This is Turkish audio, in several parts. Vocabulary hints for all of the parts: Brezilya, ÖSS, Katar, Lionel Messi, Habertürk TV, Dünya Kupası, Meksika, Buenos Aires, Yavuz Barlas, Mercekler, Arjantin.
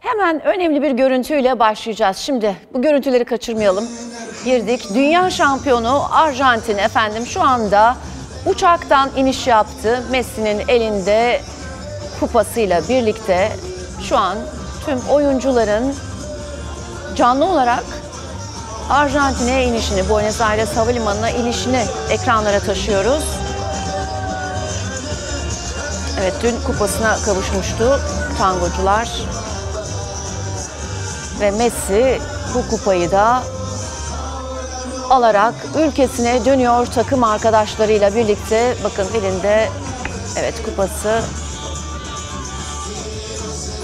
Hemen önemli bir görüntüyle başlayacağız. Şimdi bu görüntüleri kaçırmayalım. Girdik. Dünya şampiyonu Arjantin efendim şu anda uçaktan iniş yaptı. Messi'nin elinde kupasıyla birlikte şu an tüm oyuncuların canlı olarak Arjantin'e inişini, Buenos Aires Havalimanı'na inişini ekranlara taşıyoruz. Evet, dün kupasına kavuşmuştu tangocular. Ve Messi bu kupayı da alarak ülkesine dönüyor takım arkadaşlarıyla birlikte. Bakın elinde evet kupası.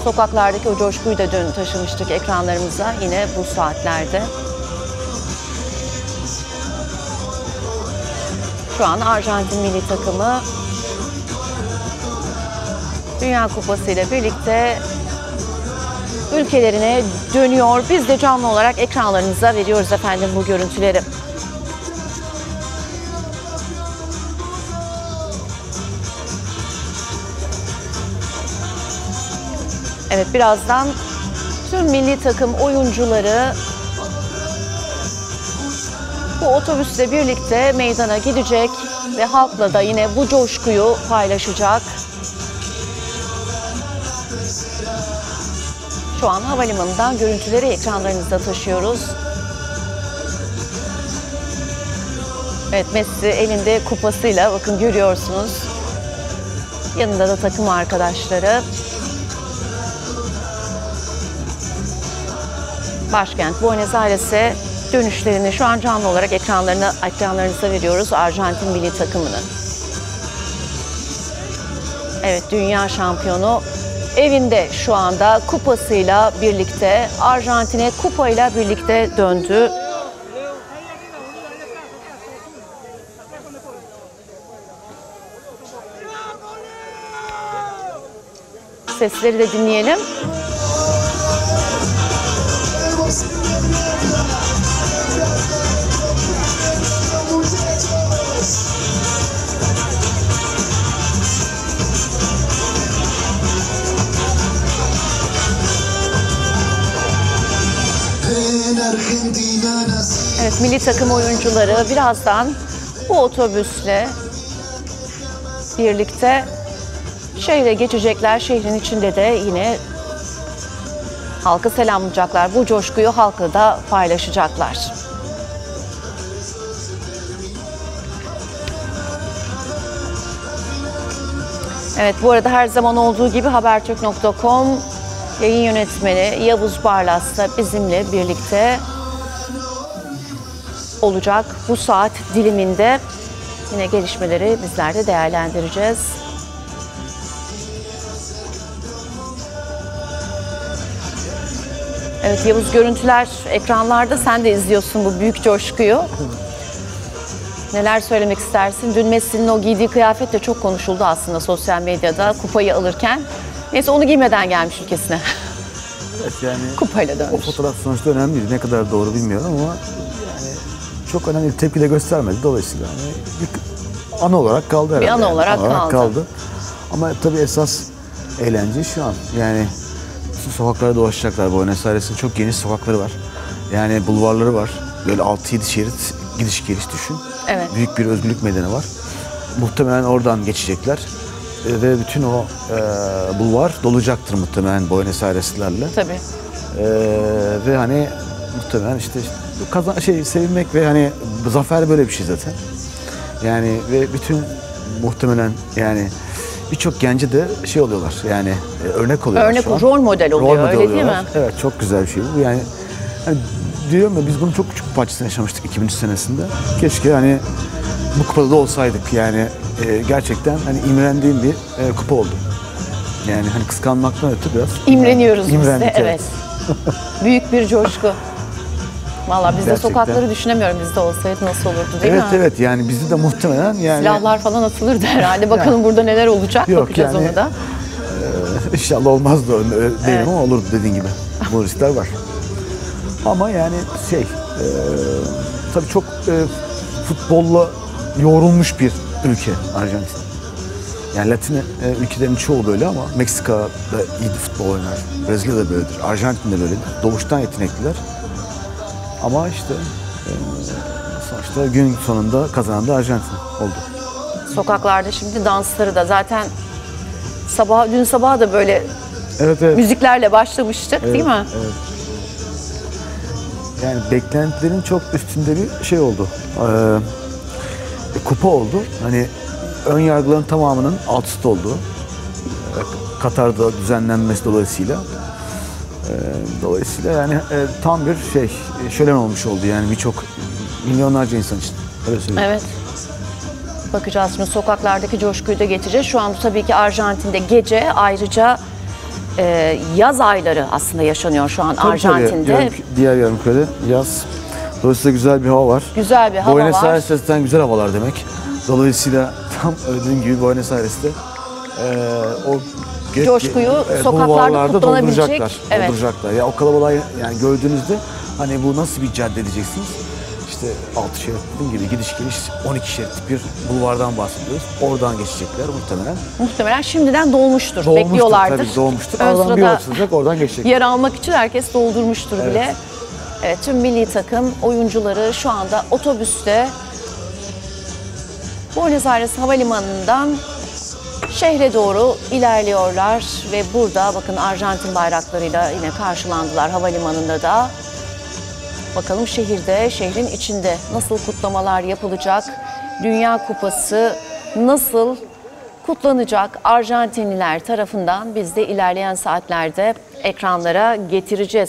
Sokaklardaki o coşkuyu da dün taşımıştık ekranlarımıza yine bu saatlerde. Şu an Arjantin milli takımı Dünya Kupası ile birlikte ülkelerine dönüyor. Biz de canlı olarak ekranlarınıza veriyoruz efendim bu görüntüleri. Evet, birazdan tüm milli takım oyuncuları bu otobüsle birlikte meydana gidecek ve halkla da yine bu coşkuyu paylaşacak. Şu an havalimanından görüntüleri ekranlarınızda taşıyoruz. Evet, Messi elinde kupasıyla, bakın görüyorsunuz. Yanında da takım arkadaşları. Başkent Buenos Aires'e dönüşlerini şu an canlı olarak ekranlarınıza veriyoruz Arjantin milli takımının. Evet, dünya şampiyonu evinde şu anda kupasıyla birlikte Arjantin'e kupayla birlikte döndü. Sesleri de dinleyelim. Evet, milli takım oyuncuları birazdan bu otobüsle birlikte şehre geçecekler. Şehrin içinde de yine halkı selamlayacaklar. Bu coşkuyu halkla da paylaşacaklar. Evet, bu arada her zaman olduğu gibi Habertürk.com yayın yönetmeni Yavuz Barlas da bizimle birlikte olacak bu saat diliminde. Yine gelişmeleri bizler de değerlendireceğiz. Evet Yavuz, görüntüler ekranlarda, sen de izliyorsun bu büyük coşkuyu. Neler söylemek istersin? Dün Messi'nin o giydiği kıyafet de çok konuşuldu aslında sosyal medyada kupayı alırken. Neyse, onu giymeden gelmiş ülkesine. Evet, yani kupayla dönmüş. O fotoğraf sonuçta önemli değil. Ne kadar doğru bilmiyorum ama yani çok önemli bir tepki de göstermedi. Dolayısıyla yani bir ana olarak kaldı herhalde. Bir ana olarak, yani. Ana olarak kaldı. Ama tabii esas eğlence şu an. Yani sokaklara dolaşacaklar. Buenos Aires'in çok geniş sokakları var. Yani bulvarları var. Böyle 6-7 şerit gidiş geliş düşün. Evet. Büyük bir özgürlük meydani var. Muhtemelen oradan geçecekler. Ve bütün o bulvar dolacaktır muhtemelen Buenos Aires'lerle. Tabii. Ve hani muhtemelen işte sevinmek ve hani zafer böyle bir şey zaten. Yani ve bütün muhtemelen yani birçok gence de şey oluyorlar yani örnek oluyorlar. Örnek, rol model oluyor, öyle değil mi? Evet, çok güzel bir şey bu. Yani hani diyorum ya, biz bunu çok küçük parçasını yaşamıştık 2003 senesinde. Keşke hani bu kupada da olsaydık yani. Gerçekten hani imrendiğim bir kupa oldu. Yani hani kıskanmaktan öte biraz. İmreniyoruz yani, biz de, evet. Büyük bir coşku. Valla biz de sokakları düşünemiyorum, bizde olsaydı nasıl olurdu değil mi? Evet, yani bizde de muhtemelen yani. Silahlar falan atılırdı herhalde. Bakalım yani, burada neler olacak. Yok, bakacağız yani, onu da. İnşallah olmazdı öyle değil ama olurdu dediğin gibi. Bu riskler var. Ama yani şey tabii çok futbolla yoğrulmuş bir ülke Arjantin. Yani Latin ülkelerin çoğu böyle ama Meksika'da iyi futbol oynar. Brezilya'da böyledir. Arjantin'de böyledir. Doğuştan yetenekliler. Ama işte sonuçta gün sonunda kazanan da Arjantin oldu. Sokaklarda şimdi dansları da zaten sabah, dün sabah da böyle evet. Müziklerle başlamıştık, evet, değil mi? Evet. Yani beklentilerin çok üstünde bir şey oldu. Kupa oldu. Hani ön yargıların tamamının alt üst olduğu. Katar'da düzenlenmesi dolayısıyla. Dolayısıyla yani tam bir şey, şölen olmuş oldu yani birçok milyonlarca insan için. Öyle söyleyeyim. Evet. Bakacağız şimdi sokaklardaki coşkuyu da getireceğiz. Şu anda tabii ki Arjantin'de gece, ayrıca yaz ayları aslında yaşanıyor şu an tabii Arjantin'de. Diğer yarımkürede yaz. Dolayısıyla güzel bir hava var. Güzel bir hava var. Buenos Aires'ten güzel havalar demek. Dolayısıyla tam ödediğim gibi Buenos Aires'te o coşkuyu sokaklarda kutlanabilecek. Evet. Dolduracaklar. Ya o kalabalığı yani gördüğünüzde hani bu nasıl bir cadde diyeceksiniz. İşte 6 şeritli gibi gidiş geliş 12 şeritli bir bulvardan bahsediyoruz. Oradan geçecekler muhtemelen. Muhtemelen şimdiden dolmuştur bekliyorlardır. Tabii dolmuştur. Oradan bir açılacak, oradan geçecekler. Yer almak için herkes doldurmuştur, evet, bile. Evet, tüm milli takım oyuncuları şu anda otobüste Buenos Aires Havalimanı'ndan şehre doğru ilerliyorlar ve burada bakın Arjantin bayraklarıyla yine karşılandılar havalimanında da. Bakalım şehirde, şehrin içinde nasıl kutlamalar yapılacak? Dünya Kupası nasıl kutlanacak? Arjantinliler tarafından biz de ilerleyen saatlerde ekranlara getireceğiz.